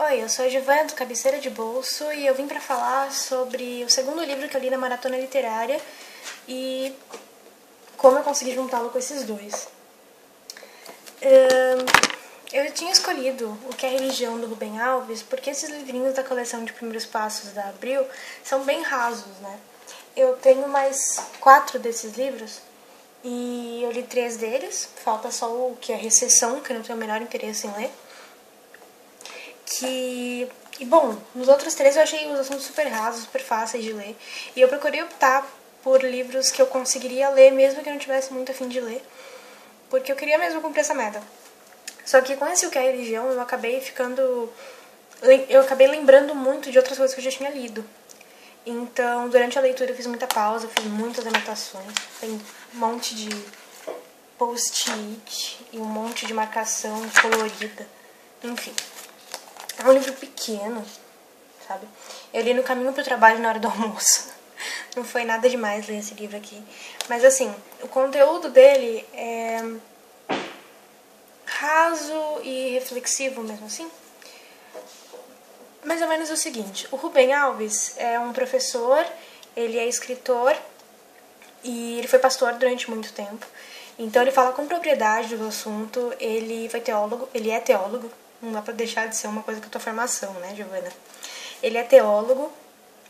Oi, eu sou a Giovana do Cabeceira de Bolso e eu vim para falar sobre o segundo livro que eu li na Maratona Literária e como eu consegui juntá-lo com esses dois. Eu tinha escolhido O Que é a Religião, do Rubem Alves, porque esses livrinhos da coleção de primeiros passos da Abril são bem rasos, né? Eu tenho mais 4 desses livros e eu li 3 deles, falta só o que é Recessão, que eu não tenho o menor interesse em ler. E bom, nos outros 3 eu achei os assuntos super rasos, super fáceis de ler. E eu procurei optar por livros que eu conseguiria ler, mesmo que eu não tivesse muito a fim de ler, porque eu queria mesmo cumprir essa meta. Só que com esse O Que é a Religião, eu acabei lembrando muito de outras coisas que eu já tinha lido. Então, durante a leitura eu fiz muita pausa, fiz muitas anotações, tem um monte de post-it e um monte de marcação colorida, enfim. É um livro pequeno, sabe? Eu li no caminho pro trabalho na hora do almoço. Não foi nada demais ler esse livro aqui. Mas assim, o conteúdo dele é raso e reflexivo mesmo assim. Mais ou menos o seguinte, o Rubem Alves é um professor, ele é escritor e ele foi pastor durante muito tempo. Então ele fala com propriedade do assunto, ele é teólogo. Não dá pra deixar de ser uma coisa que é a tua formação, né, Giovana? Ele é teólogo,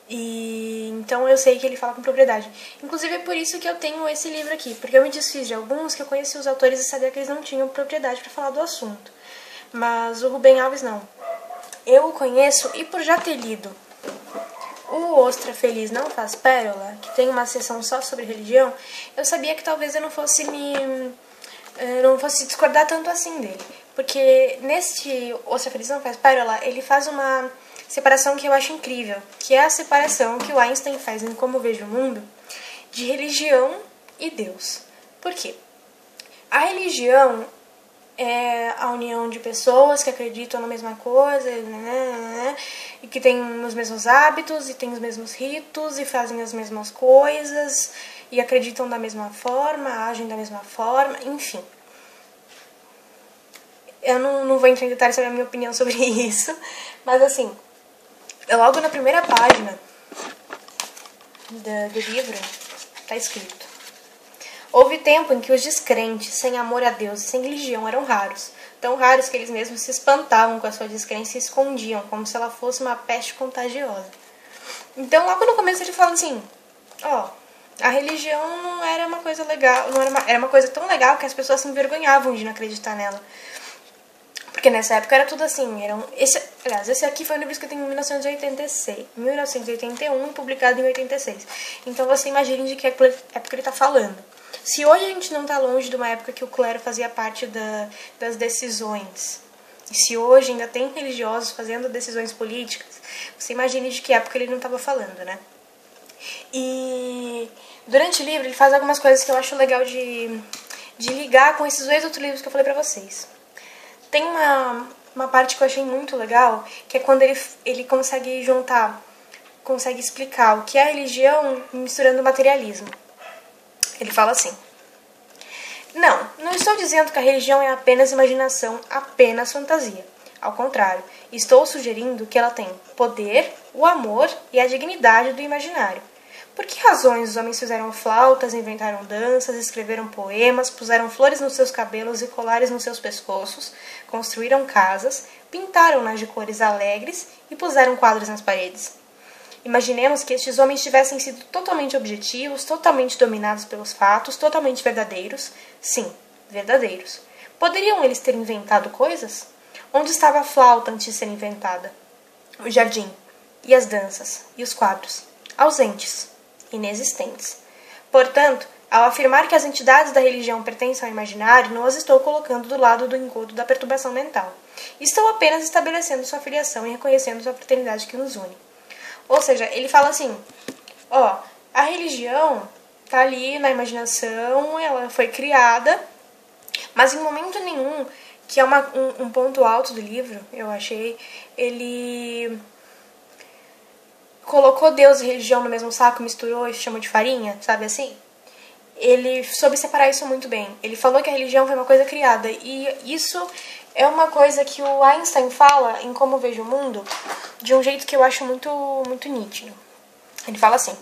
e então eu sei que ele fala com propriedade. Inclusive é por isso que eu tenho esse livro aqui, porque eu me desfiz de alguns que eu conheci os autores e sabia que eles não tinham propriedade pra falar do assunto. Mas o Rubem Alves não. Eu o conheço e por já ter lido O Ostra Feliz Não Faz Pérola, que tem uma sessão só sobre religião, eu sabia que talvez eu não fosse discordar tanto assim dele. Porque neste O Ostra Feliz Não Faz Pérola, ele faz uma separação que eu acho incrível, que é a separação que o Einstein faz em Como Vejo o Mundo, de religião e Deus. Por quê? A religião é a união de pessoas que acreditam na mesma coisa, né, e que têm os mesmos hábitos, e têm os mesmos ritos, e fazem as mesmas coisas, e acreditam da mesma forma, agem da mesma forma, enfim. Eu não vou entrar em detalhes sobre a minha opinião sobre isso, mas assim, logo na primeira página do livro está escrito: houve tempo em que os descrentes, sem amor a Deus e sem religião, eram raros. Tão raros que eles mesmos se espantavam com a sua descrença e se escondiam, como se ela fosse uma peste contagiosa. Então logo no começo ele fala assim, ó, a religião não era uma coisa legal, era uma coisa tão legal que as pessoas se envergonhavam de não acreditar nela. Porque nessa época era tudo assim, aliás, esse aqui foi um livro escrito em 1981 e publicado em 86. Então você imagina de que época ele tá falando. Se hoje a gente não tá longe de uma época que o clero fazia parte das decisões, e se hoje ainda tem religiosos fazendo decisões políticas, você imagina de que época ele não tava falando, né? E durante o livro ele faz algumas coisas que eu acho legal de ligar com esses 2 outros livros que eu falei pra vocês. Tem uma parte que eu achei muito legal, que é quando ele consegue explicar o que é a religião misturando o materialismo. Ele fala assim: não estou dizendo que a religião é apenas imaginação, apenas fantasia. Ao contrário, estou sugerindo que ela tem poder, o amor e a dignidade do imaginário. Por que razões os homens fizeram flautas, inventaram danças, escreveram poemas, puseram flores nos seus cabelos e colares nos seus pescoços, construíram casas, pintaram-nas de cores alegres e puseram quadros nas paredes? Imaginemos que estes homens tivessem sido totalmente objetivos, totalmente dominados pelos fatos, totalmente verdadeiros. Sim, verdadeiros. Poderiam eles ter inventado coisas? Onde estava a flauta antes de ser inventada? O jardim, e as danças, e os quadros? Ausentes. Inexistentes. Portanto, ao afirmar que as entidades da religião pertencem ao imaginário, não as estou colocando do lado do engodo da perturbação mental. Estou apenas estabelecendo sua filiação e reconhecendo sua fraternidade que nos une. Ou seja, ele fala assim, ó, a religião tá ali na imaginação, ela foi criada, mas em momento nenhum, que é um ponto alto do livro, eu achei, ele colocou Deus e religião no mesmo saco, misturou e chamou de farinha, sabe assim? Ele soube separar isso muito bem. Ele falou que a religião foi uma coisa criada, e isso É uma coisa que o Einstein fala em Como Vejo o Mundo de um jeito que eu acho muito nítido. Ele fala assim: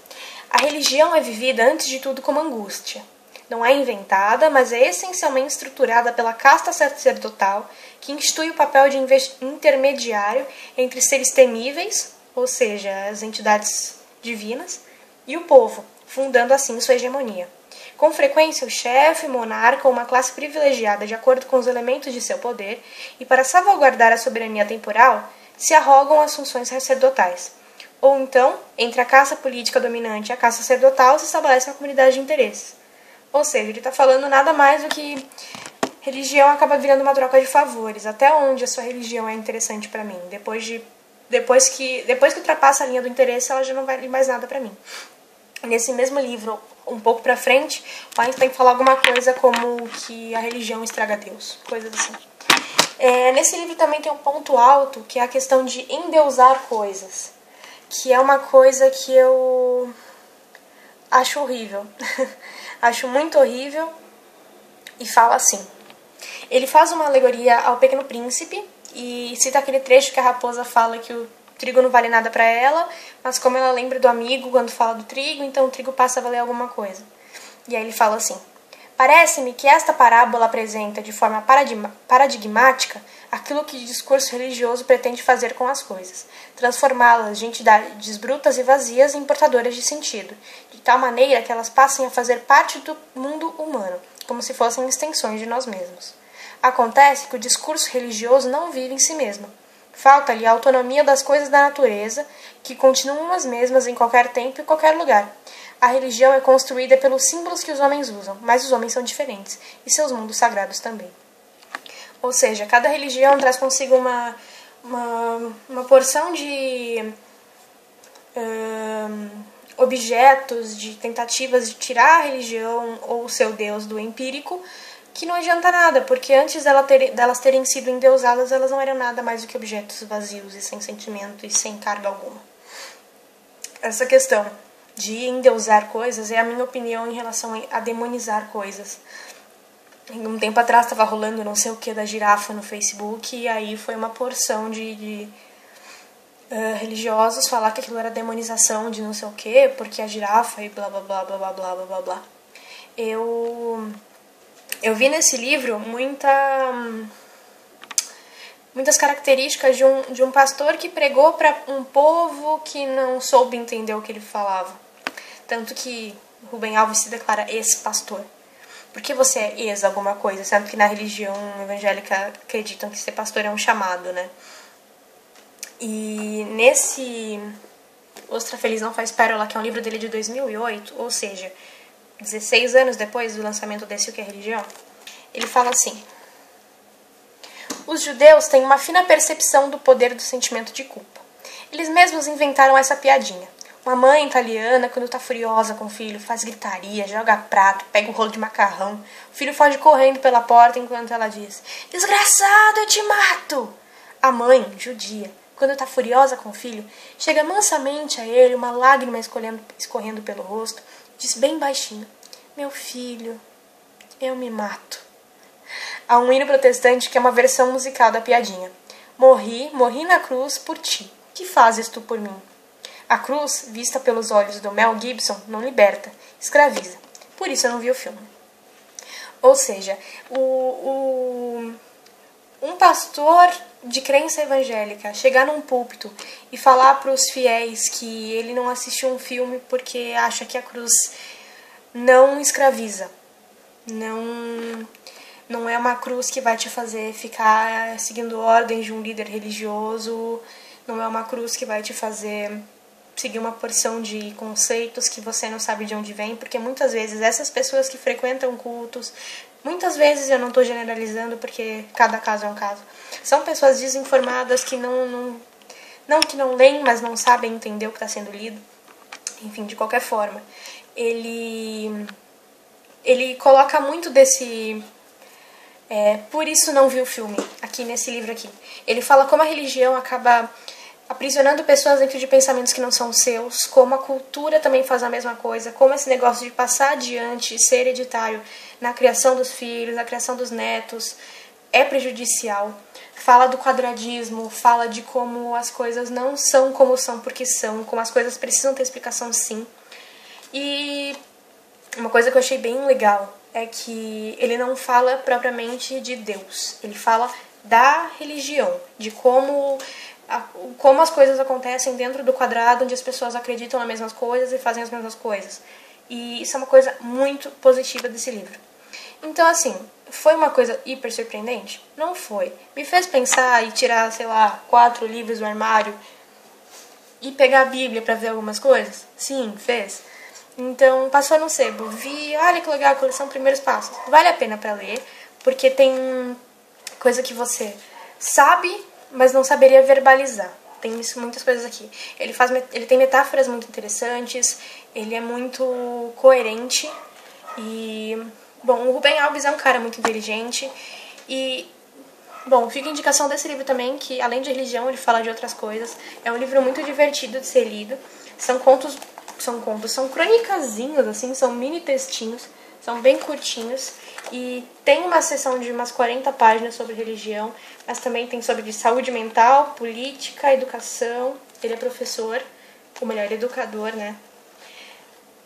a religião é vivida antes de tudo como angústia. Não é inventada, mas é essencialmente estruturada pela casta sacerdotal que institui o papel de intermediário entre seres temíveis, ou seja, as entidades divinas, e o povo, fundando assim sua hegemonia. Com frequência, o chefe, monarca ou uma classe privilegiada de acordo com os elementos de seu poder e para salvaguardar a soberania temporal, se arrogam as funções sacerdotais. Ou então, entre a casta política dominante e a casta sacerdotal, se estabelece uma comunidade de interesses. Ou seja, ele está falando nada mais do que religião acaba virando uma troca de favores. Até onde a sua religião é interessante para mim? Depois que ultrapassa a linha do interesse, ela já não vale mais nada para mim. Nesse mesmo livro, um pouco pra frente, o Einstein fala alguma coisa como que a religião estraga Deus, coisas assim. Nesse livro também tem um ponto alto, que é a questão de endeusar coisas, que é uma coisa que eu acho horrível. Acho muito horrível, e fala assim. Ele faz uma alegoria ao Pequeno Príncipe e cita aquele trecho que a raposa fala que o trigo não vale nada para ela, mas como ela lembra do amigo quando fala do trigo, então o trigo passa a valer alguma coisa. E aí ele fala assim: parece-me que esta parábola apresenta de forma paradigmática aquilo que o discurso religioso pretende fazer com as coisas, transformá-las de entidades brutas e vazias em portadoras de sentido, de tal maneira que elas passem a fazer parte do mundo humano, como se fossem extensões de nós mesmos. Acontece que o discurso religioso não vive em si mesmo. Falta-lhe a autonomia das coisas da natureza, que continuam as mesmas em qualquer tempo e qualquer lugar. A religião é construída pelos símbolos que os homens usam, mas os homens são diferentes, e seus mundos sagrados também. Ou seja, cada religião traz consigo uma porção de objetos, de tentativas de tirar a religião ou o seu Deus do empírico, que não adianta nada, porque antes delas terem sido endeusadas, elas não eram nada mais do que objetos vazios e sem sentimento e sem carga alguma. Essa questão de endeusar coisas é a minha opinião em relação a demonizar coisas. Um tempo atrás estava rolando não sei o que da girafa no Facebook, e aí foi uma porção de religiosos falar que aquilo era demonização de não sei o que, porque a girafa e blá blá blá blá blá blá blá blá. Eu vi nesse livro muitas características de um pastor que pregou para um povo que não soube entender o que ele falava. Tanto que Rubem Alves se declara ex-pastor. Por que você é ex alguma coisa? Sendo que na religião evangélica acreditam que ser pastor é um chamado, né? E nesse O Ostra Feliz Não Faz Pérola, que é um livro dele de 2008, ou seja, 16 anos depois do lançamento desse O Que é a Religião, ele fala assim: os judeus têm uma fina percepção do poder do sentimento de culpa. Eles mesmos inventaram essa piadinha. Uma mãe italiana, quando tá furiosa com o filho, faz gritaria, joga prato, pega um rolo de macarrão. O filho foge correndo pela porta enquanto ela diz: desgraçado, eu te mato! A mãe, judia, quando está furiosa com o filho, chega mansamente a ele, uma lágrima escorrendo pelo rosto, diz bem baixinho: meu filho, eu me mato. Há um hino protestante que é uma versão musical da piadinha: morri, morri na cruz por ti, que fazes tu por mim? A cruz, vista pelos olhos do Mel Gibson, não liberta, escraviza. Por isso eu não vi o filme. Ou seja, um pastor de crença evangélica chegar num púlpito e falar para os fiéis que ele não assistiu um filme porque acha que a cruz não escraviza, não é uma cruz que vai te fazer ficar seguindo ordens de um líder religioso, não é uma cruz que vai te fazer seguir uma porção de conceitos que você não sabe de onde vem, porque muitas vezes essas pessoas que frequentam cultos, muitas vezes, eu não estou generalizando porque cada caso é um caso, são pessoas desinformadas que não leem, mas não sabem entender o que está sendo lido. Enfim, de qualquer forma, ele coloca muito desse por isso não vi o filme, aqui nesse livro aqui. Ele fala como a religião acaba aprisionando pessoas dentro de pensamentos que não são seus, como a cultura também faz a mesma coisa, como esse negócio de passar adiante, ser hereditário na criação dos filhos, na criação dos netos, é prejudicial, fala do quadradismo, fala de como as coisas não são como são porque são, como as coisas precisam ter explicação sim. E uma coisa que eu achei bem legal é que ele não fala propriamente de Deus, ele fala da religião, de como as coisas acontecem dentro do quadrado onde as pessoas acreditam nas mesmas coisas e fazem as mesmas coisas. E isso é uma coisa muito positiva desse livro. Então, assim, foi uma coisa hiper surpreendente? Não foi. Me fez pensar e tirar, sei lá, 4 livros do armário e pegar a Bíblia pra ver algumas coisas? Sim, fez. Então, passou no sebo, vi, olha que legal, a coleção Primeiros Passos. Vale a pena pra ler, porque tem coisa que você sabe, mas não saberia verbalizar. Tem muitas coisas aqui. Ele tem metáforas muito interessantes, ele é muito coerente e... Bom, o Rubem Alves é um cara muito inteligente e, bom, fica a indicação desse livro também, que além de religião ele fala de outras coisas. É um livro muito divertido de ser lido, são cronicazinhos, assim, são mini textinhos, são bem curtinhos e tem uma seção de umas 40 páginas sobre religião, mas também tem sobre saúde mental, política, educação, ele é professor, ou melhor, educador, né?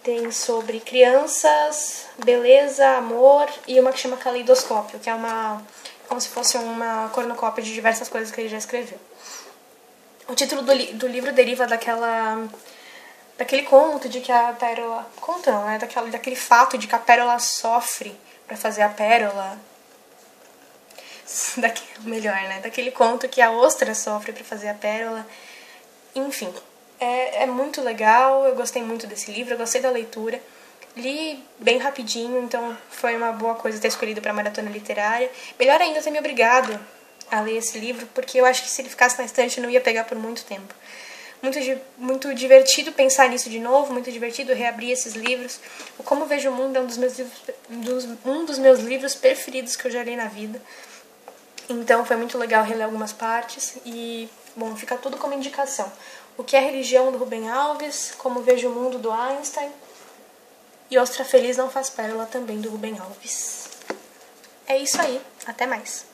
Tem sobre crianças, beleza, amor e uma que chama Caleidoscópio, que é como se fosse uma cornucópia de diversas coisas que ele já escreveu. O título do livro deriva daquele conto de que a pérola... Conto não, né? Daquele fato de que a pérola sofre para fazer a pérola. Melhor, né? Daquele conto que a ostra sofre para fazer a pérola. Enfim... É muito legal, eu gostei muito desse livro, eu gostei da leitura. Li bem rapidinho, então foi uma boa coisa ter escolhido para a maratona literária. Melhor ainda ter me obrigado a ler esse livro, porque eu acho que se ele ficasse na estante eu não ia pegar por muito tempo. Muito divertido pensar nisso de novo, muito divertido reabrir esses livros. O Como Vejo o Mundo é um dos meus livros preferidos que eu já li na vida. Então foi muito legal reler algumas partes e, bom, fica tudo como indicação. O Que é a Religião, do Rubem Alves, Como Vejo o Mundo, do Einstein, e O Ostra Feliz Não Faz Pérola, também do Rubem Alves. É isso aí, até mais.